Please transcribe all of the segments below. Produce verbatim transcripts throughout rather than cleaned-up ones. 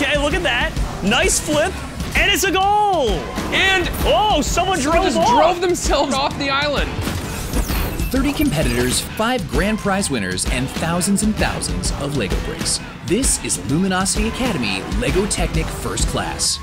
Okay, look at that. Nice flip. And it's a goal! And oh, someone drove just off. drove themselves off the island. thirty competitors, five grand prize winners, and thousands and thousands of Lego bricks. This is Luminosity Academy LEGO Technic First Class.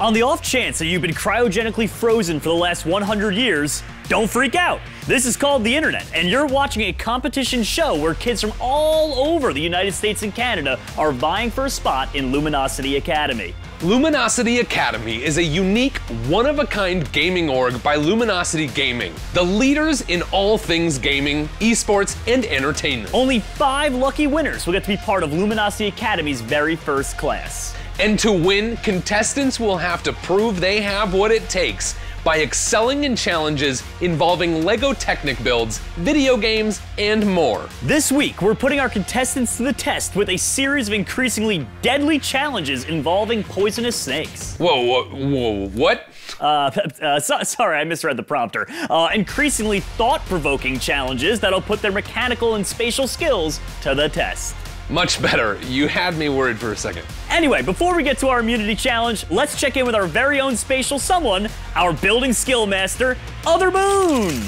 On the off chance that you've been cryogenically frozen for the last one hundred years, don't freak out. This is called the internet, and you're watching a competition show where kids from all over the United States and Canada are vying for a spot in Luminosity Academy. Luminosity Academy is a unique, one-of-a-kind gaming org by Luminosity Gaming, the leaders in all things gaming, esports, and entertainment. Only five lucky winners will get to be part of Luminosity Academy's very first class. And to win, contestants will have to prove they have what it takes by excelling in challenges involving LEGO Technic builds, video games, and more. This week, we're putting our contestants to the test with a series of increasingly deadly challenges involving poisonous snakes. Whoa, whoa, whoa, what? Uh, uh so, sorry, I misread the prompter. Uh, increasingly thought-provoking challenges that'll put their mechanical and spatial skills to the test. Much better. You had me worried for a second. Anyway, before we get to our immunity challenge, let's check in with our very own spatial someone, our building skill master, Other Boone.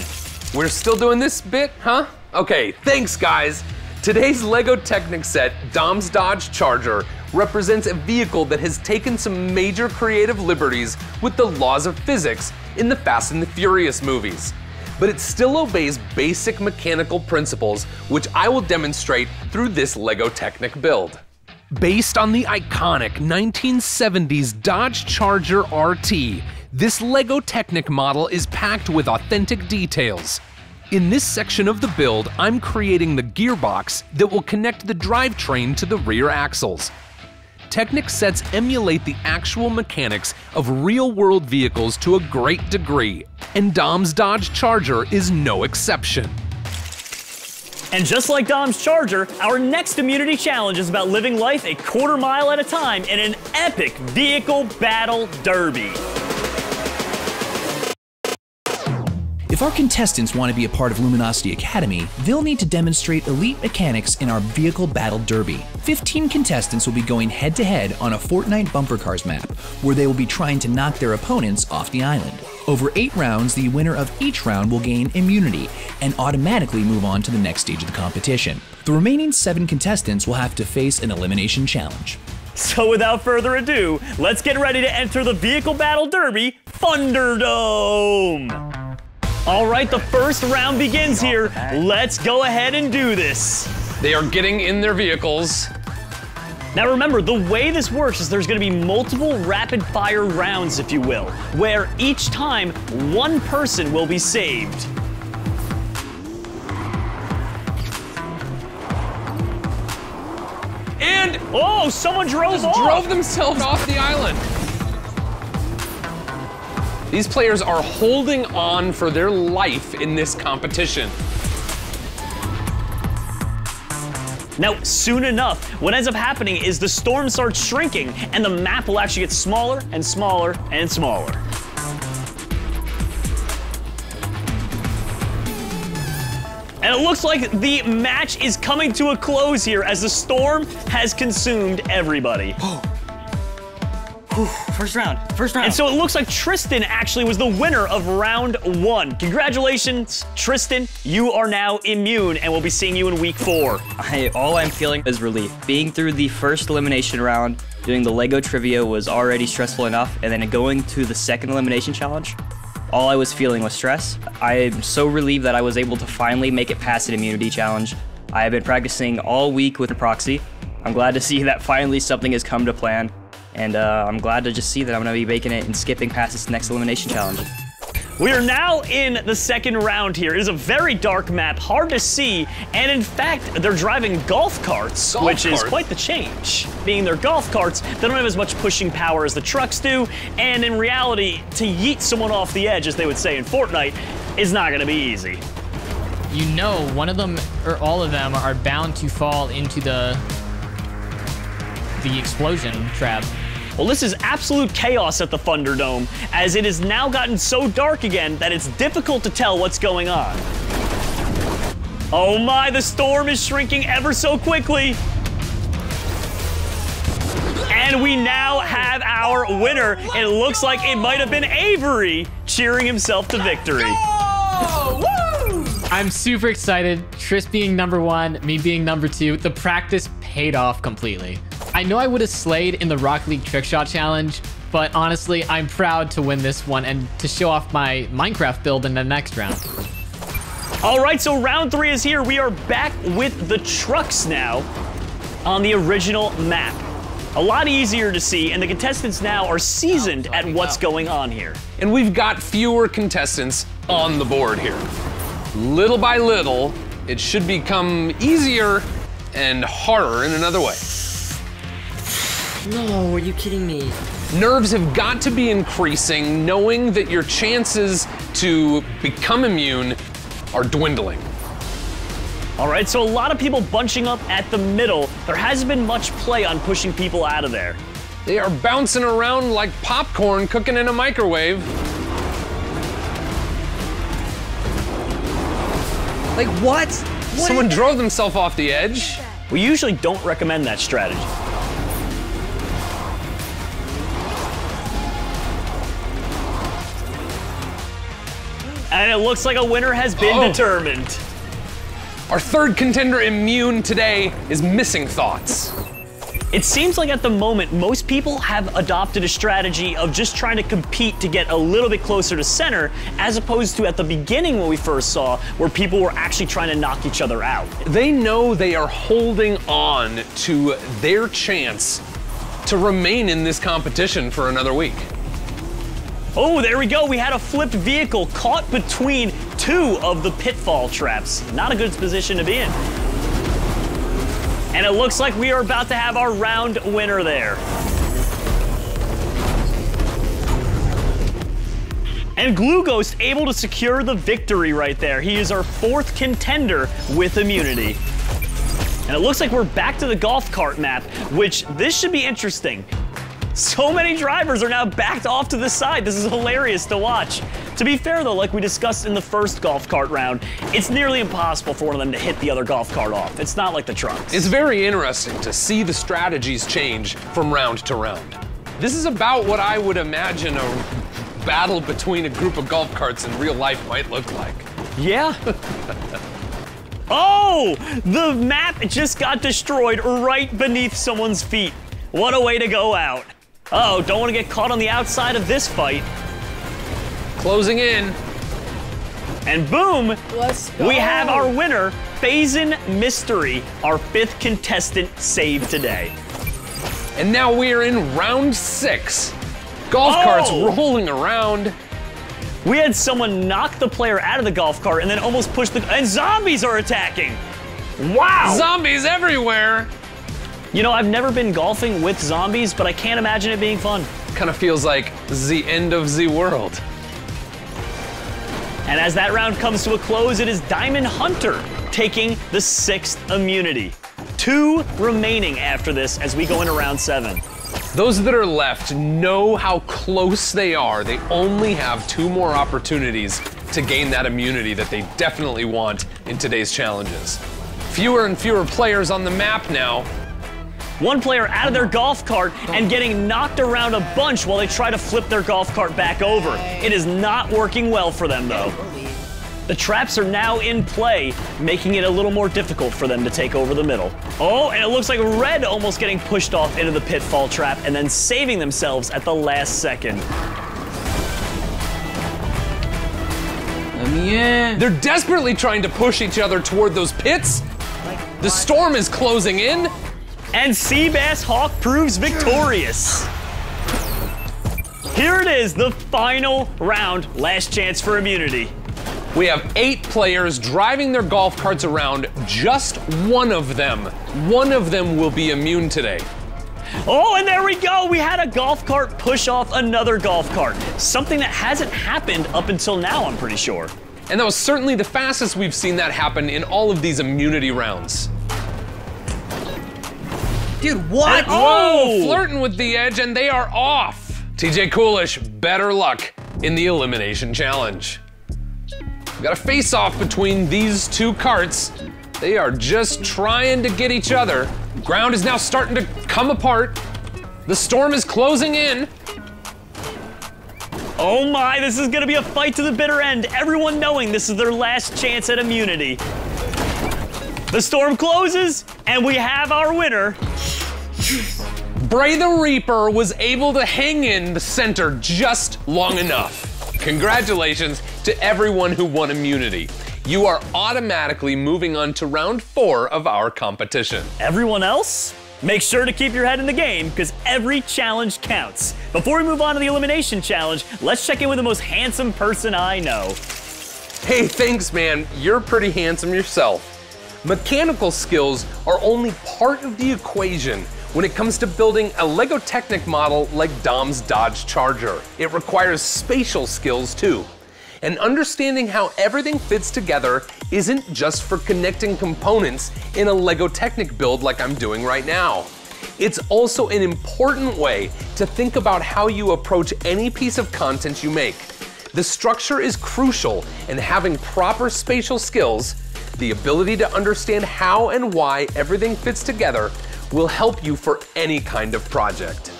We're still doing this bit, huh? Okay, thanks guys. Today's LEGO Technic set, Dom's Dodge Charger, represents a vehicle that has taken some major creative liberties with the laws of physics in the Fast and the Furious movies. But it still obeys basic mechanical principles, which I will demonstrate through this LEGO Technic build. Based on the iconic nineteen seventies Dodge Charger R T, this LEGO Technic model is packed with authentic details. In this section of the build, I'm creating the gearbox that will connect the drivetrain to the rear axles. Technic sets emulate the actual mechanics of real-world vehicles to a great degree, and Dom's Dodge Charger is no exception. And just like Dom's Charger, our next immunity challenge is about living life a quarter mile at a time in an epic vehicle battle derby. If our contestants want to be a part of Luminosity Academy, they'll need to demonstrate elite mechanics in our vehicle battle derby. fifteen contestants will be going head-to-head on a Fortnite bumper cars map, where they will be trying to knock their opponents off the island. Over eight rounds, the winner of each round will gain immunity and automatically move on to the next stage of the competition. The remaining seven contestants will have to face an elimination challenge. So without further ado, let's get ready to enter the vehicle battle derby, Thunderdome! All right, the first round begins here. Let's go ahead and do this. They are getting in their vehicles. Now remember, the way this works is there's gonna be multiple rapid fire rounds, if you will, where each time one person will be saved. And, oh, someone drove off. drove themselves off the island. These players are holding on for their life in this competition. Now, soon enough, what ends up happening is the storm starts shrinking and the map will actually get smaller and smaller and smaller. And it looks like the match is coming to a close here as the storm has consumed everybody. First round, first round. And so it looks like Tristan actually was the winner of round one. Congratulations, Tristan. You are now immune, and we'll be seeing you in week four. I, all I'm feeling is relief. Being through the first elimination round, doing the LEGO trivia was already stressful enough, and then going to the second elimination challenge, all I was feeling was stress. I am so relieved that I was able to finally make it past an immunity challenge. I have been practicing all week with the proxy. I'm glad to see that finally something has come to plan. And uh, I'm glad to just see that I'm gonna be making it and skipping past this next elimination challenge. We are now in the second round here. It is a very dark map, hard to see, and in fact, they're driving golf carts, golf which carts. is quite the change. Being their golf carts, they don't have as much pushing power as the trucks do, and in reality, to yeet someone off the edge, as they would say in Fortnite, is not gonna be easy. You know, one of them, or all of them, are bound to fall into the the explosion trap. Well, this is absolute chaos at the Thunderdome, as it has now gotten so dark again that it's difficult to tell what's going on. Oh my, the storm is shrinking ever so quickly. And we now have our winner. It looks like it might have been Avery cheering himself to victory. Woo! I'm super excited. Trish being number one, me being number two. The practice paid off completely. I know I would have slayed in the Rocket League trick shot challenge, but honestly, I'm proud to win this one and to show off my Minecraft build in the next round. All right, so round three is here. We are back with the trucks now on the original map. A lot easier to see, and the contestants now are seasoned oh, at what's up. going on here. And we've got fewer contestants on the board here. Little by little, it should become easier and harder in another way. No, are you kidding me? Nerves have got to be increasing, knowing that your chances to become immune are dwindling. All right, so a lot of people bunching up at the middle. There hasn't been much play on pushing people out of there. They are bouncing around like popcorn cooking in a microwave. Like what? what Someone drove themselves off the edge. We usually don't recommend that strategy. And it looks like a winner has been oh. determined. Our third contender immune today is Missing Thoughts. It seems like at the moment, most people have adopted a strategy of just trying to compete to get a little bit closer to center, as opposed to at the beginning when we first saw, where people were actually trying to knock each other out. They know they are holding on to their chance to remain in this competition for another week. Oh, there we go. We had a flipped vehicle caught between two of the pitfall traps. Not a good position to be in. And it looks like we are about to have our round winner there. And Glue Ghost able to secure the victory right there. He is our fourth contender with immunity. And it looks like we're back to the golf cart map, which this should be interesting. So many drivers are now backed off to the side. This is hilarious to watch. To be fair though, like we discussed in the first golf cart round, it's nearly impossible for one of them to hit the other golf cart off. It's not like the trucks. It's very interesting to see the strategies change from round to round. This is about what I would imagine a battle between a group of golf carts in real life might look like. Yeah. Oh, the map just got destroyed right beneath someone's feet. What a way to go out. Uh-oh, don't want to get caught on the outside of this fight. Closing in. And boom, Let's go. we have our winner, Phazin Mystery, our fifth contestant saved today. And now we are in round six. Golf oh. carts rolling around. We had someone knock the player out of the golf cart and then almost push the, and zombies are attacking. Wow. Zombies everywhere. You know, I've never been golfing with zombies, but I can't imagine it being fun. Kind of feels like the end of the world. And as that round comes to a close, it is Diamond Hunter taking the sixth immunity. Two remaining after this as we go into round seven. Those that are left know how close they are. They only have two more opportunities to gain that immunity that they definitely want in today's challenges. Fewer and fewer players on the map now. One player out of their golf cart and getting knocked around a bunch while they try to flip their golf cart back over. It is not working well for them though. The traps are now in play, making it a little more difficult for them to take over the middle. Oh, and it looks like Red almost getting pushed off into the pitfall trap and then saving themselves at the last second. Um, yeah. They're desperately trying to push each other toward those pits. The storm is closing in. And Seabass Hawk proves victorious. Here it is, the final round, last chance for immunity. We have eight players driving their golf carts around. Just one of them, one of them will be immune today. Oh, and there we go. We had a golf cart push off another golf cart. Something that hasn't happened up until now, I'm pretty sure. And that was certainly the fastest we've seen that happen in all of these immunity rounds. Dude, what? And, oh, flirting with the edge, and they are off. T J Coolish, better luck in the elimination challenge. We've got a face-off between these two carts. They are just trying to get each other. Ground is now starting to come apart. The storm is closing in. Oh my, this is gonna be a fight to the bitter end, everyone knowing this is their last chance at immunity. The storm closes, and we have our winner. Bray the Reaper was able to hang in the center just long enough. Congratulations to everyone who won immunity. You are automatically moving on to round four of our competition. Everyone else? Make sure to keep your head in the game, because every challenge counts. Before we move on to the elimination challenge, let's check in with the most handsome person I know. Hey, thanks, man. You're pretty handsome yourself. Mechanical skills are only part of the equation when it comes to building a LEGO Technic model like Dom's Dodge Charger. It requires spatial skills too. And understanding how everything fits together isn't just for connecting components in a LEGO Technic build like I'm doing right now. It's also an important way to think about how you approach any piece of content you make. The structure is crucial, and having proper spatial skills, the ability to understand how and why everything fits together, will help you for any kind of project.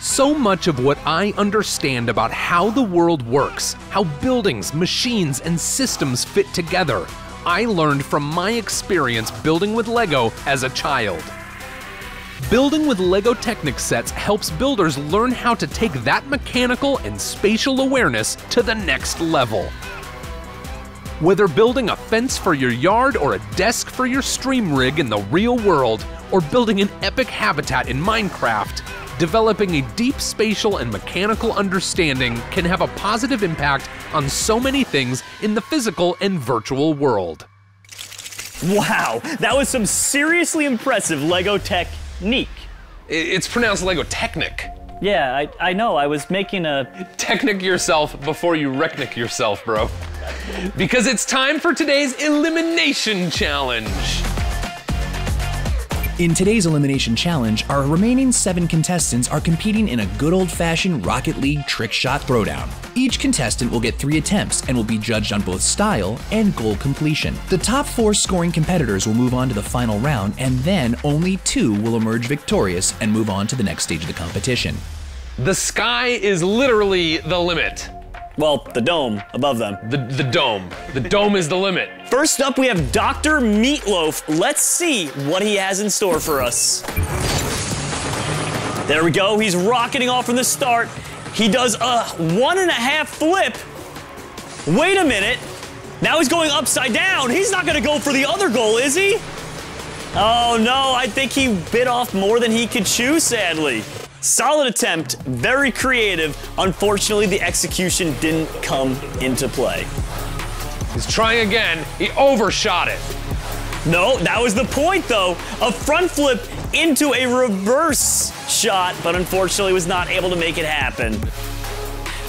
So much of what I understand about how the world works, how buildings, machines, and systems fit together, I learned from my experience building with LEGO as a child. Building with LEGO Technic sets helps builders learn how to take that mechanical and spatial awareness to the next level. Whether building a fence for your yard or a desk for your stream rig in the real world, or building an epic habitat in Minecraft, developing a deep spatial and mechanical understanding can have a positive impact on so many things in the physical and virtual world. Wow, that was some seriously impressive LEGO Technic. It's pronounced LEGO Technic. Yeah, I, I know, I was making a... Technic yourself before you wrecknick yourself, bro. Because it's time for today's elimination challenge. In today's elimination challenge, our remaining seven contestants are competing in a good old-fashioned Rocket League trick shot throwdown. Each contestant will get three attempts and will be judged on both style and goal completion. The top four scoring competitors will move on to the final round, and then only two will emerge victorious and move on to the next stage of the competition. The sky is literally the limit. Well, the dome above them. The, the dome. The dome is the limit. First up, we have Doctor Meatloaf. Let's see what he has in store for us. There we go. He's rocketing off from the start. He does a one and a half flip. Wait a minute. Now he's going upside down. He's not going to go for the other goal, is he? Oh, no. I think he bit off more than he could chew, sadly. Solid attempt, very creative. Unfortunately, the execution didn't come into play. He's trying again. He overshot it. No, that was the point, though. A front flip into a reverse shot, but unfortunately was not able to make it happen.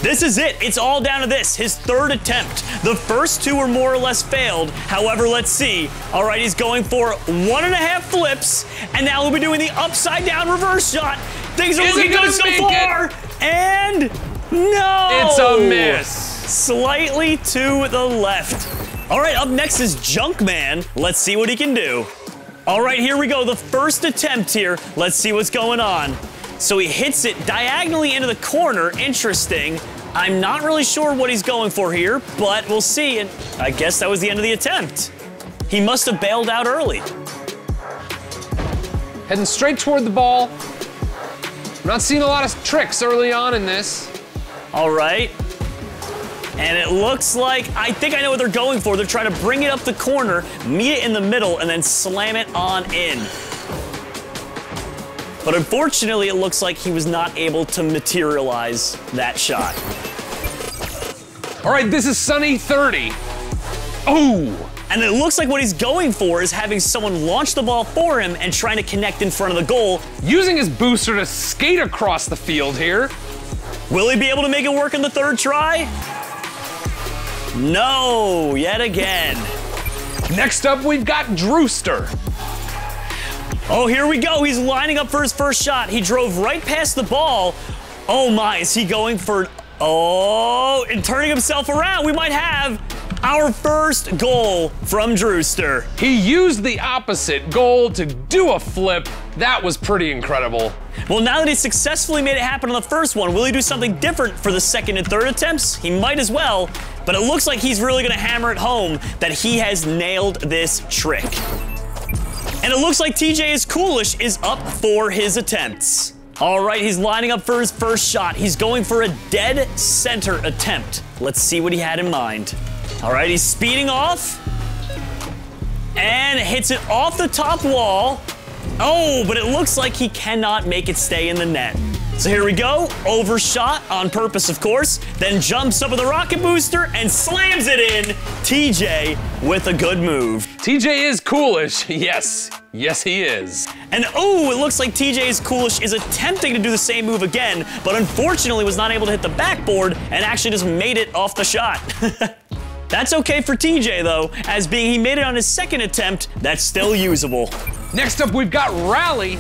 This is it. It's all down to this, his third attempt. The first two were more or less failed. However, let's see. All right, he's going for one and a half flips, and now we'll be doing the upside down reverse shot. Things are looking good so far, and no! It's a miss. Slightly to the left. All right, up next is Junkman. Let's see what he can do. All right, here we go, the first attempt here. Let's see what's going on. So he hits it diagonally into the corner, interesting. I'm not really sure what he's going for here, but we'll see, and I guess that was the end of the attempt. He must have bailed out early. Heading straight toward the ball. Not seeing a lot of tricks early on in this. All right. And it looks like, I think I know what they're going for. They're trying to bring it up the corner, meet it in the middle, and then slam it on in. But unfortunately, it looks like he was not able to materialize that shot. All right, this is Sunny thirty. Oh! And it looks like what he's going for is having someone launch the ball for him and trying to connect in front of the goal. Using his booster to skate across the field here. Will he be able to make it work in the third try? No, yet again. Next up, we've got Drewster. Oh, here we go. He's lining up for his first shot. He drove right past the ball. Oh my, is he going for, oh, and turning himself around. We might have Our first goal from Drewster. He used the opposite goal to do a flip. That was pretty incredible. Well, now that he successfully made it happen on the first one, will he do something different for the second and third attempts? He might as well, but it looks like he's really gonna hammer it home that he has nailed this trick. And it looks like T J is Coolish is up for his attempts. All right, he's lining up for his first shot. He's going for a dead center attempt. Let's see what he had in mind. All right, he's speeding off and hits it off the top wall. Oh, but it looks like he cannot make it stay in the net. So here we go, overshot on purpose, of course, then jumps up with a rocket booster and slams it in. T J with a good move. T J is Coolish, yes. Yes, he is. And oh, it looks like T J's Coolish is attempting to do the same move again, but unfortunately was not able to hit the backboard and actually just made it off the shot. That's okay for T J though, as being he made it on his second attempt, that's still usable. Next up, we've got Rally.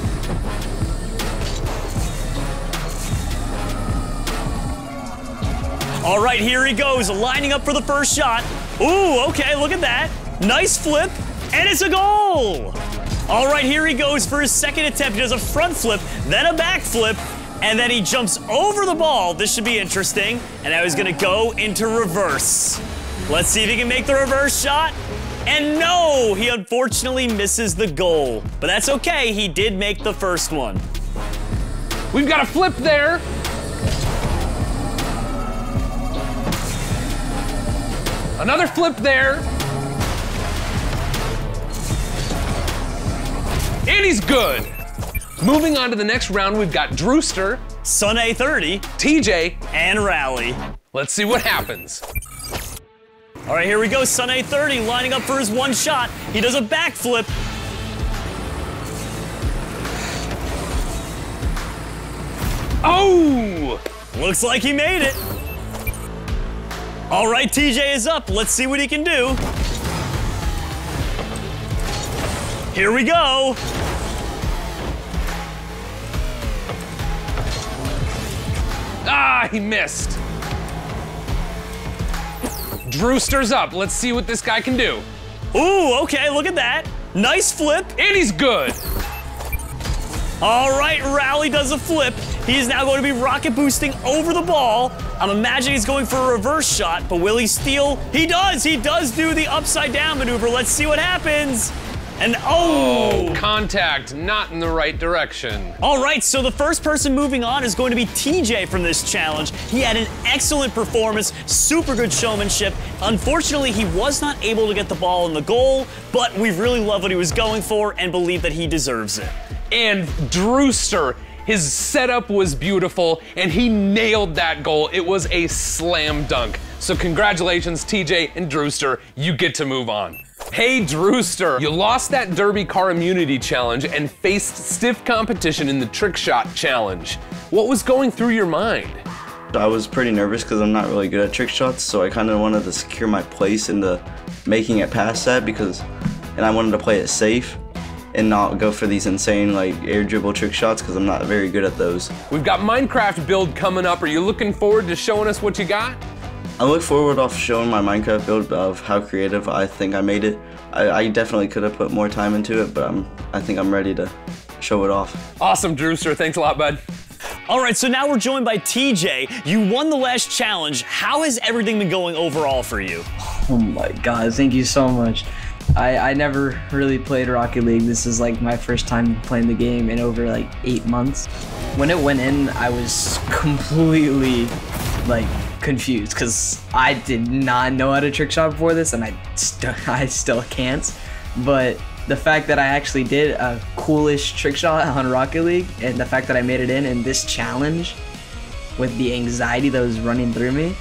All right, here he goes, lining up for the first shot. Ooh, okay, look at that. Nice flip, and it's a goal. All right, here he goes for his second attempt. He does a front flip, then a back flip, and then he jumps over the ball. This should be interesting. And now he's gonna go into reverse. Let's see if he can make the reverse shot. And no, he unfortunately misses the goal. But that's okay, he did make the first one. We've got a flip there. Another flip there. And he's good. Moving on to the next round, we've got Drewster, Sun A thirty, T J, and Rally. Let's see what happens. All right, here we go, Sun A thirty lining up for his one shot. He does a backflip. Oh! Looks like he made it. All right, T J is up. Let's see what he can do. Here we go. Ah, he missed. Drewster's up. Let's see what this guy can do. Ooh, okay, look at that. Nice flip. And he's good. All right, Rally does a flip. He is now going to be rocket boosting over the ball. I'm imagining he's going for a reverse shot, but will he steal? He does, he does do the upside down maneuver. Let's see what happens. And oh, oh! Contact, not in the right direction. All right, so the first person moving on is going to be T J from this challenge. He had an excellent performance, super good showmanship. Unfortunately, he was not able to get the ball in the goal, but we really love what he was going for and believe that he deserves it. And Drewster, his setup was beautiful, and he nailed that goal. It was a slam dunk. So congratulations, T J and Drewster, you get to move on. Hey Drewster, you lost that Derby Car Immunity Challenge and faced stiff competition in the Trick Shot Challenge. What was going through your mind? I was pretty nervous because I'm not really good at trick shots, so I kind of wanted to secure my place into making it past that because, and I wanted to play it safe and not go for these insane like air dribble trick shots because I'm not very good at those. We've got Minecraft build coming up. Are you looking forward to showing us what you got? I look forward off showing my Minecraft build of how creative I think I made it. I, I definitely could have put more time into it, but I'm, I think I'm ready to show it off. Awesome, Drewster. Thanks a lot, bud. All right, so now we're joined by T J. You won the last challenge. How has everything been going overall for you? Oh my God, thank you so much. I, I never really played Rocket League. This is like my first time playing the game in over like eight months. When it went in, I was completely like, confused because I did not know how to trick shot before this, and I st I still can't. But the fact that I actually did a Coolish trick shot on Rocket League, and the fact that I made it in in this challenge, with the anxiety that was running through me,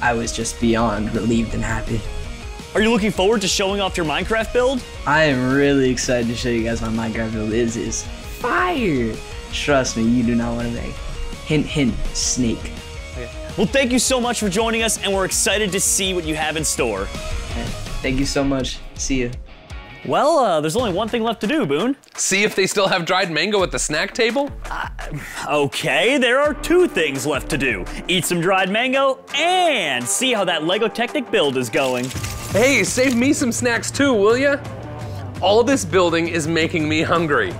I was just beyond relieved and happy. Are you looking forward to showing off your Minecraft build? I am really excited to show you guys my Minecraft build. This is fire. Trust me, you do not want to make. Hint, hint, snake. Well, thank you so much for joining us, and we're excited to see what you have in store. Thank you so much. See you. Well, uh, there's only one thing left to do, Boone. See if they still have dried mango at the snack table? Uh, okay, there are two things left to do. Eat some dried mango and see how that LEGO Technic build is going. Hey, save me some snacks too, will ya? All this building is making me hungry.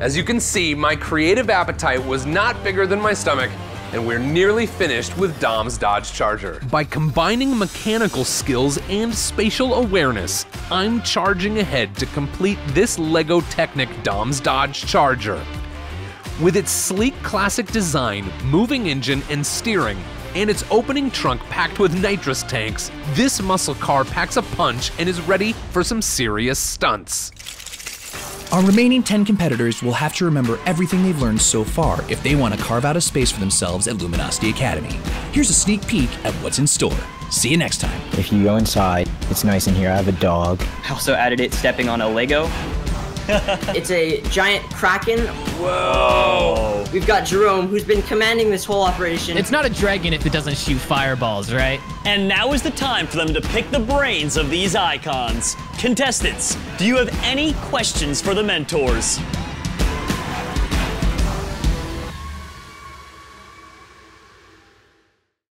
As you can see, my creative appetite was not bigger than my stomach, and we're nearly finished with Dom's Dodge Charger. By combining mechanical skills and spatial awareness, I'm charging ahead to complete this LEGO Technic Dom's Dodge Charger. With its sleek classic design, moving engine and steering, and its opening trunk packed with nitrous tanks, this muscle car packs a punch and is ready for some serious stunts. Our remaining ten competitors will have to remember everything they've learned so far if they want to carve out a space for themselves at Luminosity Academy. Here's a sneak peek at what's in store. See you next time. If you go inside, it's nice in here. I have a dog. I also added it stepping on a Lego. It's a giant kraken. Whoa. We've got Jerome, who's been commanding this whole operation. It's not a dragon if it doesn't shoot fireballs, right? And now is the time for them to pick the brains of these icons. Contestants, do you have any questions for the mentors?